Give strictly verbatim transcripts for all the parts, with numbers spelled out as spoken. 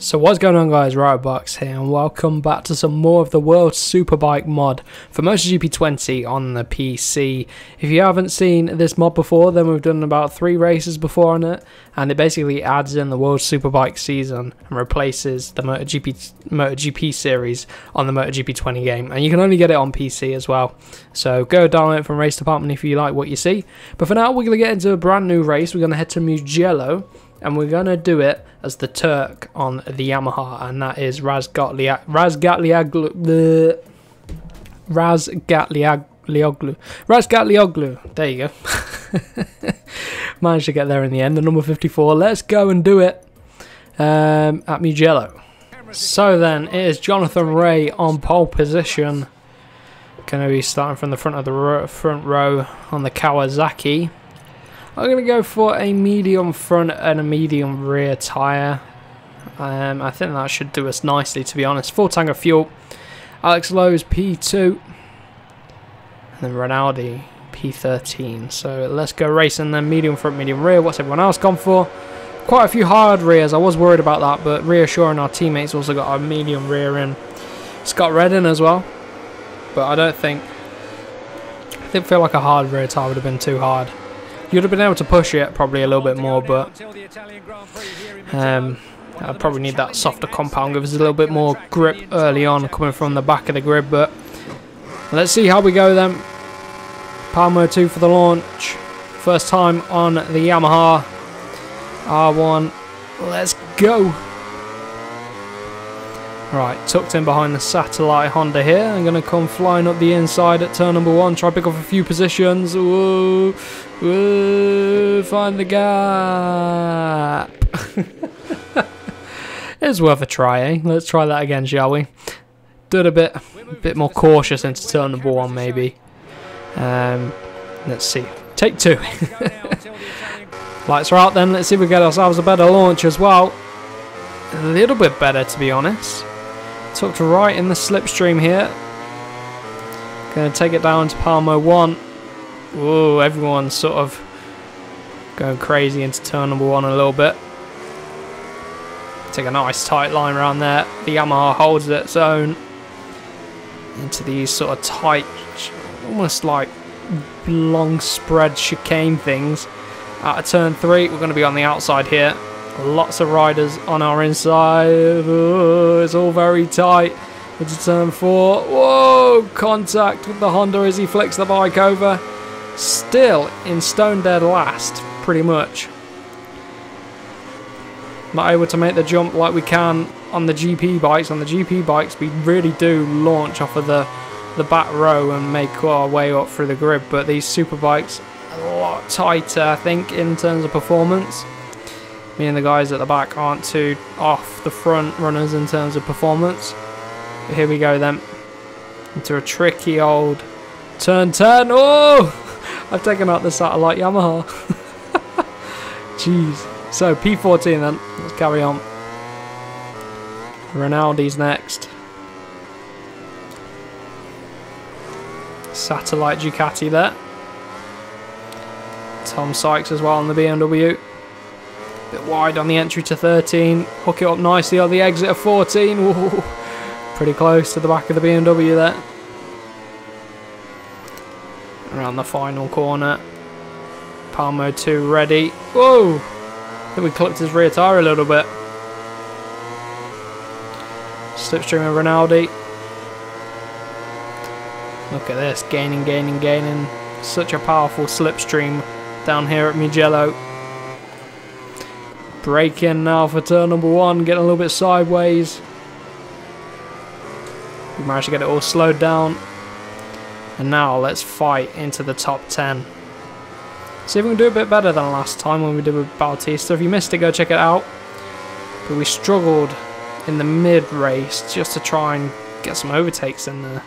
So what's going on, guys? Riotbox here, and welcome back to some more of the World Superbike mod for MotoGP twenty on the P C. If you haven't seen this mod before, then we've done about three races before on it, and it basically adds in the World Superbike season and replaces the MotoGP series on the MotoGP twenty game, and you can only get it on P C as well. So go download it from Race Department if you like what you see. But for now, we're going to get into a brand new race. We're going to head to Mugello, and we're going to do it as the Turk on the Yamaha, and that is Razgatlioglu, Razgatlioglu, Razgatlioglu, Razgatlioglu. There you go. Managed to get there in the end, the number fifty-four. Let's go and do it um, at Mugello. So then, it is Jonathan Rea on pole position. Going to be starting from the front of the row, front row on the Kawasaki. I'm going to go for a medium front and a medium rear tyre. Um, I think that should do us nicely, to be honest. Full tank of fuel. Alex Lowe's P two. And then Rinaldi P thirteen. So let's go racing then. Medium front, medium rear. What's everyone else gone for? Quite a few hard rears. I was worried about that, but reassuring our teammates also got our medium rear in. Scott Redding as well. But I don't think... I didn't feel like a hard rear tyre would have been too hard. You'd have been able to push it probably a little bit more, but um, I'd probably need that softer compound, give us a little bit more grip early on coming from the back of the grid. But let's see how we go then. Palmo two for the launch. First time on the Yamaha R one. Let's go. Right, tucked in behind the satellite Honda here. I'm going to come flying up the inside at turn number one. Try to pick off a few positions. Whoa. Whoa, find the gap. It's worth a try, eh? Let's try that again, shall we? Do it a bit, a bit more cautious into turn number one, maybe. Um, let's see. Take two. Lights are out then. Let's see if we get ourselves a better launch as well. A little bit better, to be honest. Tucked right in the slipstream here. Going to take it down to Palmo one. Whoa, everyone's sort of going crazy into turn number one a little bit. Take a nice tight line around there. The Yamaha holds its own into these sort of tight, almost like long spread chicane things. Out of turn three, we're going to be on the outside here. Lots of riders on our inside. Ooh, it's all very tight. Into turn four. Whoa, contact with the Honda as he flicks the bike over. Still in stone dead last, pretty much. Not able to make the jump like we can on the G P bikes. On the G P bikes, we really do launch off of the, the back row and make our way up through the grid. But these super bikes are a lot tighter, I think, in terms of performance. Me and the guys at the back aren't too off the front runners in terms of performance. But here we go then. Into a tricky old turn ten. Oh! I've taken out the satellite Yamaha. Jeez. So, P fourteen then. Let's carry on. Rinaldi's next. Satellite Ducati there. Tom Sykes as well on the B M W. Bit wide on the entry to thirteen. Hook it up nicely on the exit of fourteen. Whoa. Pretty close to the back of the B M W there. Around the final corner. Palmo two ready. Whoa! I think we clipped his rear tyre a little bit. Slipstream of Rinaldi. Look at this. Gaining, gaining, gaining. Such a powerful slipstream down here at Mugello. Brake in now for turn number one. Getting a little bit sideways. We managed to get it all slowed down. And now let's fight into the top ten. See if we can do a bit better than last time when we did with Bautista. If you missed it, go check it out. But we struggled in the mid-race just to try and get some overtakes in there.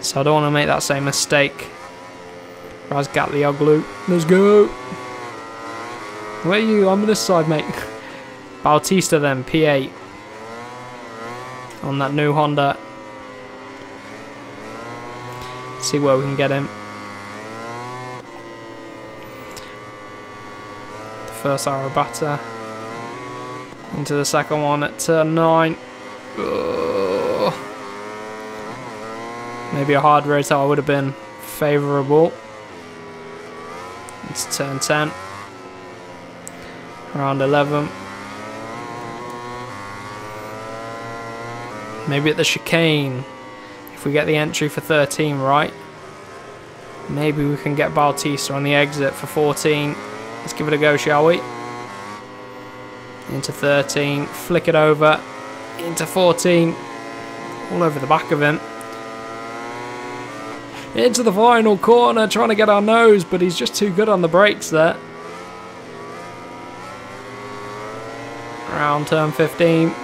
So I don't want to make that same mistake. Razgatlioglu. Let's go. Where are you? I'm on this side, mate. Bautista then, P eight. On that new Honda. See where we can get him. The first Arabata. into the second one at turn nine. Ugh. Maybe a hard road out would have been favourable. Into turn ten. Around eleven. Maybe at the chicane, if we get the entry for thirteen right, maybe we can get Bautista on the exit for fourteen. Let's give it a go, shall we? Into thirteen, flick it over, into fourteen, all over the back of him. Into the final corner, trying to get our nose, but he's just too good on the brakes there. Around turn fifteen.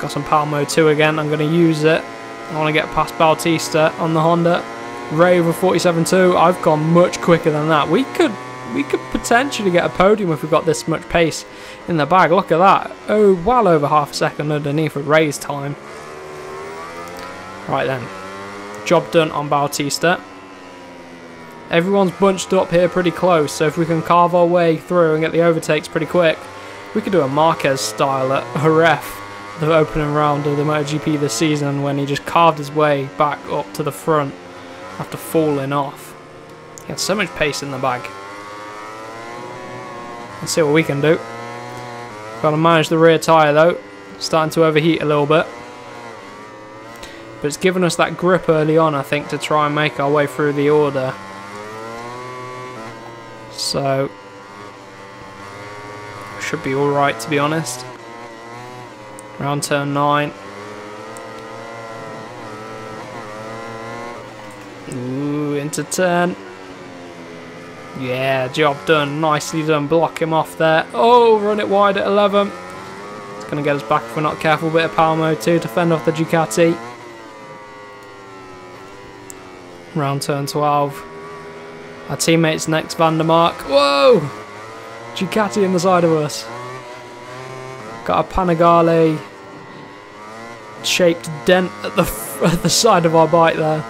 Got some Palmo two again, I'm going to use it. I want to get past Bautista on the Honda. Ray over forty-seven two, I've gone much quicker than that. We could we could potentially get a podium if we got this much pace in the bag. Look at that. Oh, well over half a second underneath with Ray's time. Right then. Job done on Bautista. Everyone's bunched up here pretty close, so if we can carve our way through and get the overtakes pretty quick, we could do a Marquez style at a ref. The opening round of the MotoGP this season, when he just carved his way back up to the front after falling off. He had so much pace in the bag. Let's see what we can do. Got to manage the rear tyre though. Starting to overheat a little bit. But it's given us that grip early on, I think, to try and make our way through the order. So, should be alright, to be honest. Round turn nine. Ooh, into ten. Yeah, job done. Nicely done. Block him off there. Oh, run it wide at eleven. It's going to get us back if we're not careful. Bit of Palmo two to fend off the Ducati. Round turn twelve. Our teammate's next, Van der Mark. Whoa! Ducati in the side of us. Got a Panigale shaped dent at the at the side of our bike there.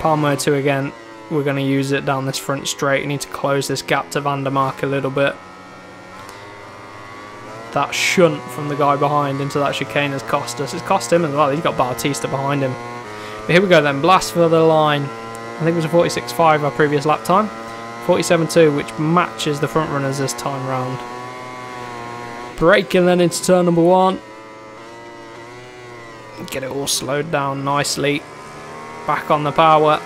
Palmo two again. We're going to use it down this front straight. We need to close this gap to Van der Mark a little bit. That shunt from the guy behind into that chicane has cost us. It's cost him as well. He's got Bautista behind him. But here we go then. Blast for the line. I think it was a forty-six five our previous lap time. forty-seven two, which matches the front runners this time round. Braking then into turn number one. Get it all slowed down nicely. Back on the power.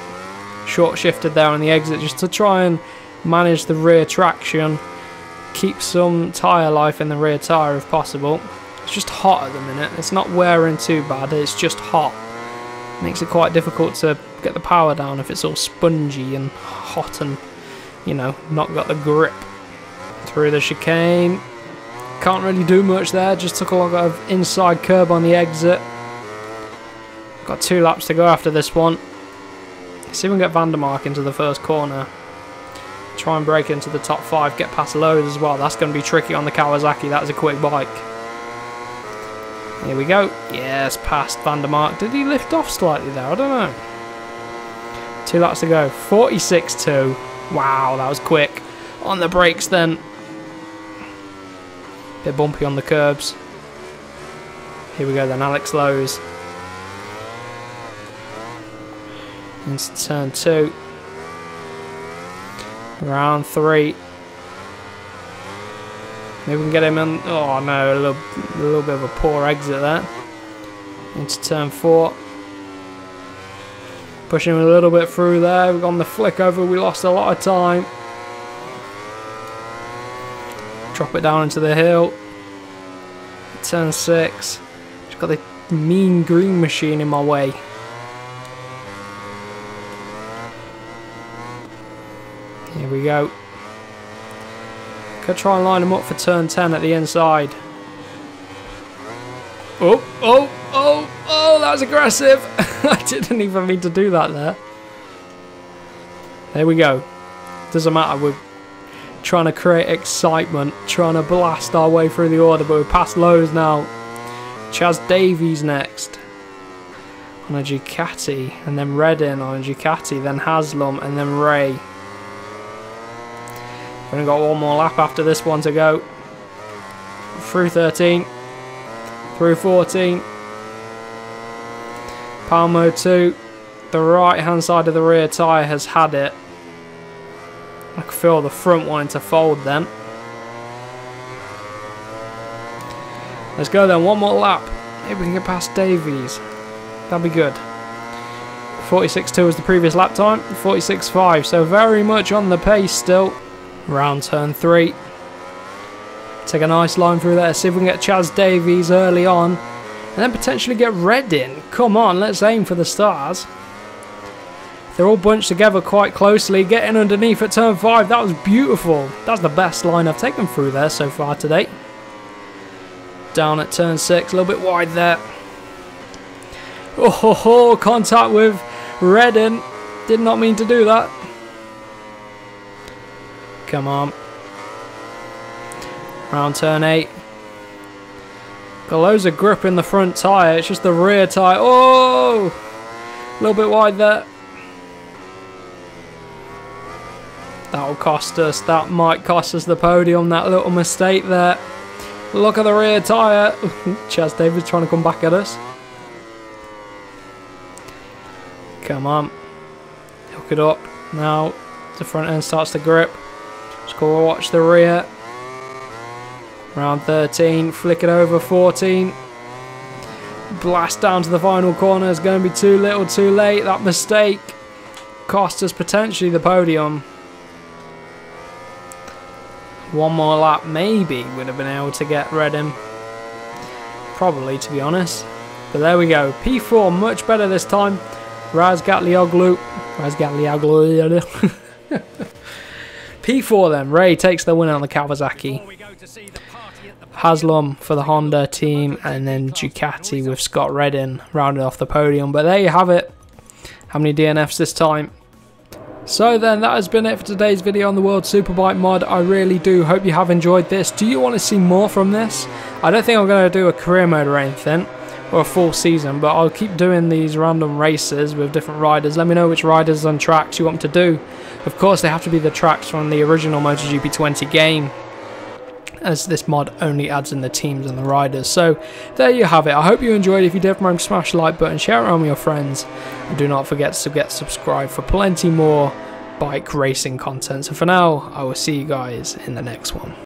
Short shifted there on the exit just to try and manage the rear traction. Keep some tyre life in the rear tyre if possible. It's just hot at the minute. It's not wearing too bad. It's just hot. Makes it quite difficult to get the power down if it's all spongy and hot and, you know, not got the grip. Through the chicane. Can't really do much there, just took a lot of inside curb on the exit. Got two laps to go after this one. See if we can get Van der Mark into the first corner. Try and break into the top five, get past Lowe as well. That's going to be tricky on the Kawasaki, that was a quick bike. Here we go. Yes, past Van der Mark. Did he lift off slightly there? I don't know. Two laps to go. forty-six two. Wow, that was quick. On the brakes then. Bit bumpy on the curbs. Here we go then, Alex Lowe's. Into turn two. Round three. Maybe we can get him in. Oh no, a little, a little bit of a poor exit there. Into turn four. Pushing him a little bit through there. We've gone the flick over, we lost a lot of time. Drop it down into the hill. Turn six. Just got the mean green machine in my way. Here we go. Could try and line them up for turn ten at the inside. Oh, oh, oh, oh, that was aggressive. I didn't even mean to do that there. There we go. Doesn't matter, we're trying to create excitement, trying to blast our way through the order, but we're past Lowe's now. Chaz Davies next on a Ducati, and then Redding on a Ducati, then Haslam, and then Ray. We've only got one more lap after this one to go. through thirteen, through fourteen, Palmo two, the right hand side of the rear tyre has had it. I can feel the front wanting to fold then. Let's go then, one more lap. Maybe we can get past Davies. That'd be good. forty-six two was the previous lap time, forty-six five, so very much on the pace still. Round turn three. Take a nice line through there, see if we can get Chaz Davies early on. And then potentially get Redding. Come on, let's aim for the stars. They're all bunched together quite closely. Getting underneath at turn five, that was beautiful. That's the best line I've taken through there so far today. Down at turn six, a little bit wide there. Oh ho ho, contact with Redding. Did not mean to do that. Come on. Round turn eight. Got loads of grip in the front tyre, it's just the rear tyre. Oh! A little bit wide there. That'll cost us, that might cost us the podium, that little mistake there. Look at the rear tyre. Chaz Davies trying to come back at us. Come on. Hook it up. Now the front end starts to grip. Just go watch the rear. Round thirteen. Flick it over. fourteen. Blast down to the final corner. It's going to be too little too late. That mistake cost us potentially the podium. One more lap, maybe would have been able to get Redding. Probably, to be honest. But there we go. P four, much better this time. Razgatlioglu. Razgatlioglu. P four then. Ray takes the win on the Kawasaki. Haslam for the Honda team. And then Ducati with Scott Redding rounding off the podium. But there you have it. How many D N Fs this time? So then, that has been it for today's video on the World Superbike mod. I really do hope you have enjoyed this. Do you want to see more from this? I don't think I'm going to do a career mode or anything, or a full season, but I'll keep doing these random races with different riders. Let me know which riders and tracks you want me to do. Of course, they have to be the tracks from the original MotoGP twenty game, as this mod only adds in the teams and the riders. So there you have it. I hope you enjoyed. If you did, remember to smash the like button, share it around with your friends, and do not forget to get subscribed for plenty more bike racing content. So for now, I will see you guys in the next one.